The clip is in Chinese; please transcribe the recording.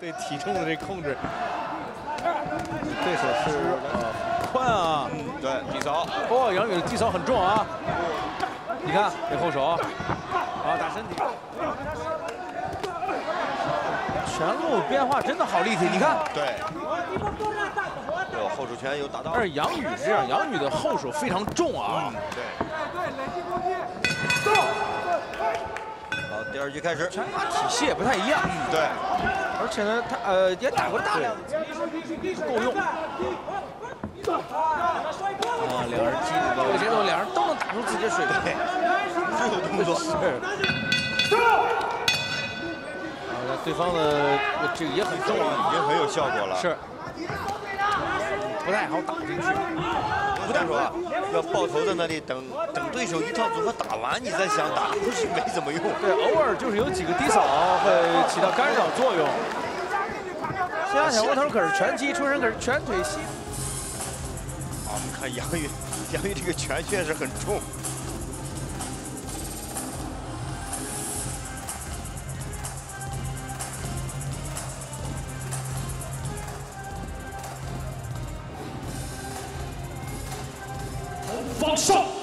对体重的这控制。这手是宽啊，对，低扫。哦，杨宇的低扫很重啊。你看这后手，啊，打身体。 全路变化真的好立体，你看。对。有后手拳有打到。但是杨宇这样，杨宇的后手非常重啊。对。对，好，第二局开始。拳法体系也不太一样。对。而且呢，他也打过大量，不够用。啊，两人激动，这个节奏两人都能打出自己的水平。所有动作。是。 对方的这个也很重啊，已经很有效果了。是，不太好打进去。不但说啊，要抱头在那里等对手一套组合打完，你再想打出去没怎么用。对，偶尔就是有几个低扫会起到干扰作用。西亚小窝头可是拳击出身，可是拳腿膝。啊，我们看杨宇这个拳确实很重。 放手。